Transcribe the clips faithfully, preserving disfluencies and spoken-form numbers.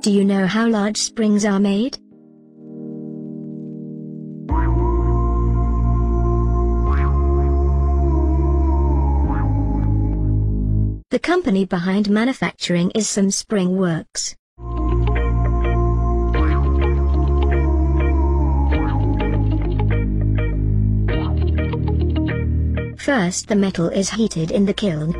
Do you know how large springs are made? The company behind manufacturing is Suhm Spring Works. First, the metal is heated in the kiln.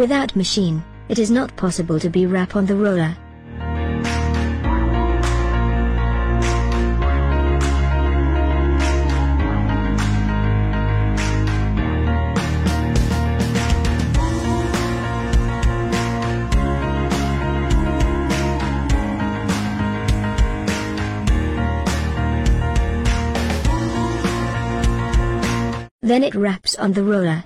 Without machine, it is not possible to be wrap on the roller. Then it wraps on the roller.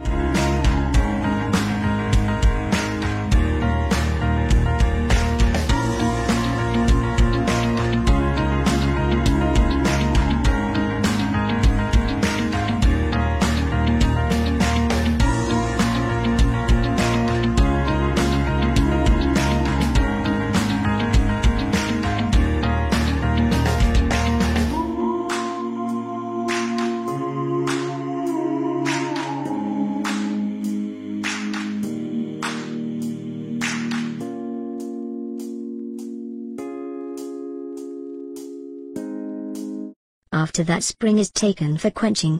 After that, spring is taken for quenching.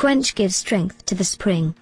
Quench gives strength to the spring.